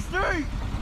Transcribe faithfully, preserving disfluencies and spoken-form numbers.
for Steve.